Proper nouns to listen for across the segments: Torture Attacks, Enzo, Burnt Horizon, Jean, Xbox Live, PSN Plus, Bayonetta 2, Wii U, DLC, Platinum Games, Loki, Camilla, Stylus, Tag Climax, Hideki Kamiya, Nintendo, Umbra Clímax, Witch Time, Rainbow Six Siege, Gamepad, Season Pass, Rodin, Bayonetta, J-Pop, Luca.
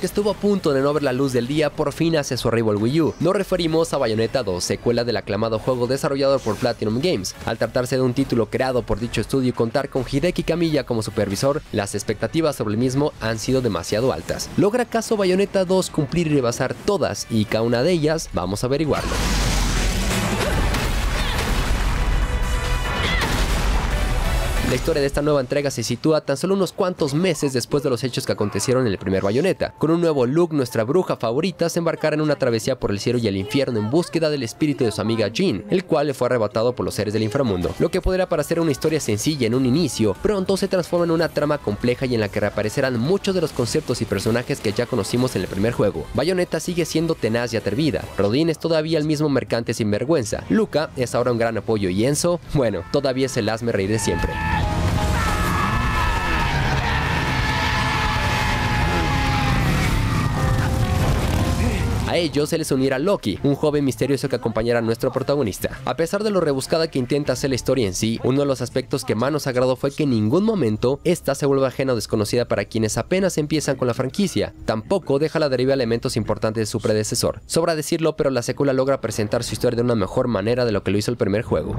que estuvo a punto de no ver la luz del día por fin hace su arribo al Wii U. Nos referimos a Bayonetta 2, secuela del aclamado juego desarrollado por Platinum Games. Al tratarse de un título creado por dicho estudio y contar con Hideki Kamiya como supervisor, las expectativas sobre el mismo han sido demasiado altas. ¿Logra acaso Bayonetta 2 cumplir y rebasar todas y cada una de ellas? Vamos a averiguarlo. La historia de esta nueva entrega se sitúa tan solo unos cuantos meses después de los hechos que acontecieron en el primer Bayonetta. Con un nuevo look, nuestra bruja favorita se embarcará en una travesía por el cielo y el infierno en búsqueda del espíritu de su amiga Jean, el cual le fue arrebatado por los seres del inframundo. Lo que podrá parecer una historia sencilla en un inicio, pronto se transforma en una trama compleja y en la que reaparecerán muchos de los conceptos y personajes que ya conocimos en el primer juego. Bayonetta sigue siendo tenaz y atrevida, Rodin es todavía el mismo mercante sinvergüenza, Luca es ahora un gran apoyo y Enzo, bueno, todavía es el hazme reír de siempre. A ellos se les unirá Loki, un joven misterioso que acompañará a nuestro protagonista. A pesar de lo rebuscada que intenta hacer la historia en sí, uno de los aspectos que más nos agradó fue que en ningún momento esta se vuelve ajena o desconocida para quienes apenas empiezan con la franquicia. Tampoco deja a la deriva elementos importantes de su predecesor. Sobra decirlo, pero la secuela logra presentar su historia de una mejor manera de lo que lo hizo el primer juego.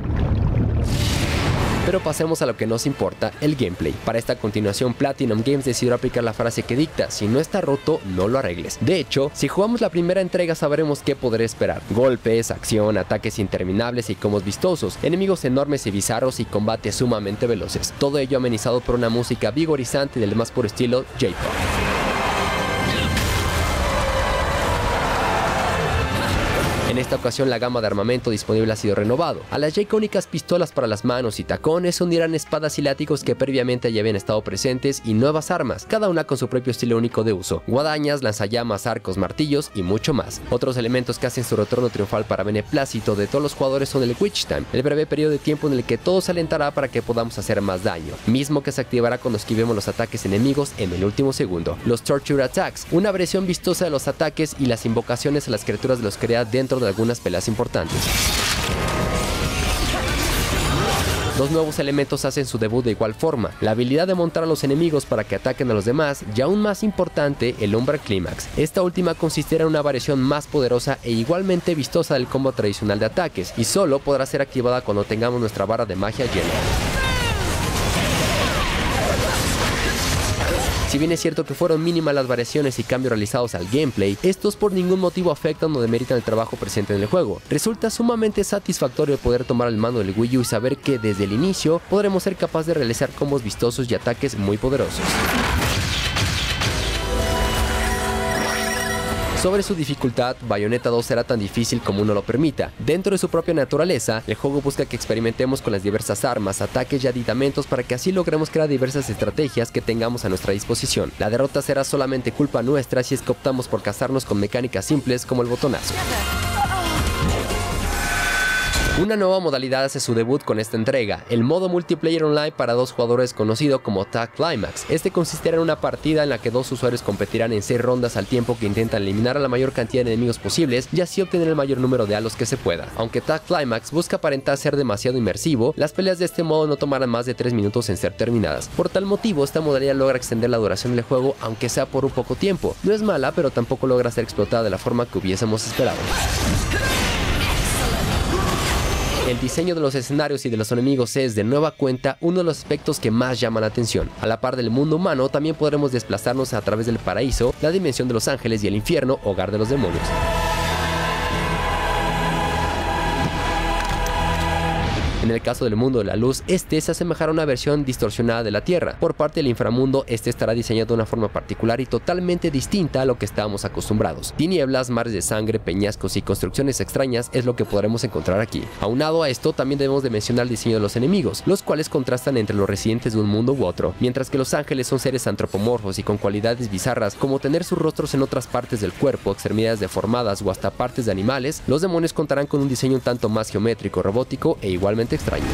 Pero pasemos a lo que nos importa, el gameplay. Para esta continuación, Platinum Games decidió aplicar la frase que dicta, si no está roto, no lo arregles. De hecho, si jugamos la primera entrega sabremos qué poder esperar. Golpes, acción, ataques interminables y combos vistosos, enemigos enormes y bizarros y combates sumamente veloces. Todo ello amenizado por una música vigorizante del más puro estilo J-Pop. En esta ocasión la gama de armamento disponible ha sido renovado. A las ya icónicas pistolas para las manos y tacones se unirán espadas y látigos que previamente ya habían estado presentes y nuevas armas, cada una con su propio estilo único de uso. Guadañas, lanzallamas, arcos, martillos y mucho más. Otros elementos que hacen su retorno triunfal para beneplácito de todos los jugadores son el Witch Time, el breve periodo de tiempo en el que todo se alentará para que podamos hacer más daño, mismo que se activará cuando esquivemos los ataques enemigos en el último segundo. Los Torture Attacks, una versión vistosa de los ataques y las invocaciones a las criaturas de los crea dentro de algunas peleas importantes. Dos nuevos elementos hacen su debut de igual forma, la habilidad de montar a los enemigos para que ataquen a los demás y aún más importante, el Umbra Clímax. Esta última consistirá en una variación más poderosa e igualmente vistosa del combo tradicional de ataques y solo podrá ser activada cuando tengamos nuestra barra de magia llena. Si bien es cierto que fueron mínimas las variaciones y cambios realizados al gameplay, estos por ningún motivo afectan o demeritan el trabajo presente en el juego. Resulta sumamente satisfactorio poder tomar el mando del Wii U y saber que desde el inicio podremos ser capaces de realizar combos vistosos y ataques muy poderosos. Sobre su dificultad, Bayonetta 2 será tan difícil como uno lo permita. Dentro de su propia naturaleza, el juego busca que experimentemos con las diversas armas, ataques y aditamentos para que así logremos crear diversas estrategias que tengamos a nuestra disposición. La derrota será solamente culpa nuestra si es que optamos por casarnos con mecánicas simples como el botonazo. Una nueva modalidad hace su debut con esta entrega, el modo multiplayer online para dos jugadores conocido como Tag Climax. Este consistirá en una partida en la que dos usuarios competirán en 6 rondas al tiempo que intentan eliminar a la mayor cantidad de enemigos posibles y así obtener el mayor número de halos que se pueda. Aunque Tag Climax busca aparentar ser demasiado inmersivo, las peleas de este modo no tomarán más de 3 minutos en ser terminadas. Por tal motivo, esta modalidad logra extender la duración del juego aunque sea por un poco tiempo. No es mala, pero tampoco logra ser explotada de la forma que hubiésemos esperado. El diseño de los escenarios y de los enemigos es, de nueva cuenta, uno de los aspectos que más llama la atención. A la par del mundo humano, también podremos desplazarnos a través del paraíso, la dimensión de los ángeles y el infierno, hogar de los demonios. En el caso del mundo de la luz, este se asemejará a una versión distorsionada de la Tierra. Por parte del inframundo, este estará diseñado de una forma particular y totalmente distinta a lo que estábamos acostumbrados. Tinieblas, mares de sangre, peñascos y construcciones extrañas es lo que podremos encontrar aquí. Aunado a esto, también debemos de mencionar el diseño de los enemigos, los cuales contrastan entre los residentes de un mundo u otro. Mientras que los ángeles son seres antropomorfos y con cualidades bizarras como tener sus rostros en otras partes del cuerpo, extremidades deformadas o hasta partes de animales, los demonios contarán con un diseño un tanto más geométrico, robótico e igualmente extraño.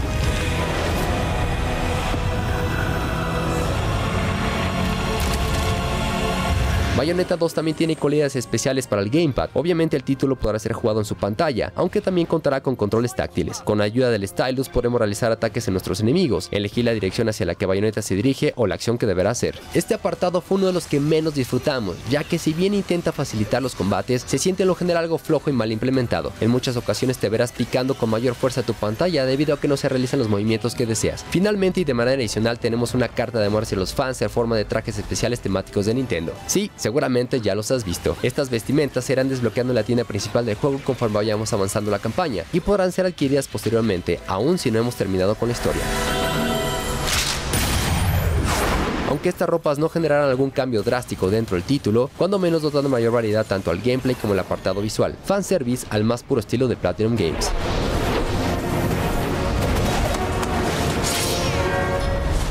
Bayonetta 2 también tiene coleras especiales para el Gamepad. Obviamente el título podrá ser jugado en su pantalla, aunque también contará con controles táctiles. Con ayuda del Stylus podremos realizar ataques en nuestros enemigos, elegir la dirección hacia la que Bayonetta se dirige o la acción que deberá hacer. Este apartado fue uno de los que menos disfrutamos, ya que si bien intenta facilitar los combates, se siente en lo general algo flojo y mal implementado. En muchas ocasiones te verás picando con mayor fuerza tu pantalla debido a que no se realizan los movimientos que deseas. Finalmente y de manera adicional tenemos una carta de amor hacia los fans en forma de trajes especiales temáticos de Nintendo. Sí, seguramente ya los has visto. Estas vestimentas se irán desbloqueando en la tienda principal del juego conforme vayamos avanzando la campaña y podrán ser adquiridas posteriormente, aún si no hemos terminado con la historia. Aunque estas ropas no generarán algún cambio drástico dentro del título, cuando menos dotan mayor variedad tanto al gameplay como al apartado visual. Fanservice al más puro estilo de Platinum Games.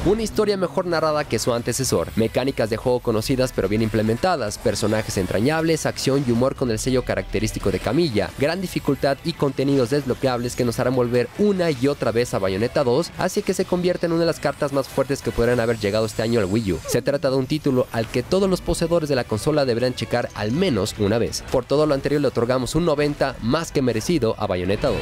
Una historia mejor narrada que su antecesor, mecánicas de juego conocidas pero bien implementadas, personajes entrañables, acción y humor con el sello característico de Camilla, gran dificultad y contenidos desbloqueables que nos harán volver una y otra vez a Bayonetta 2, así que se convierte en una de las cartas más fuertes que podrán haber llegado este año al Wii U. Se trata de un título al que todos los poseedores de la consola deberán checar al menos una vez. Por todo lo anterior le otorgamos un 90 más que merecido a Bayonetta 2.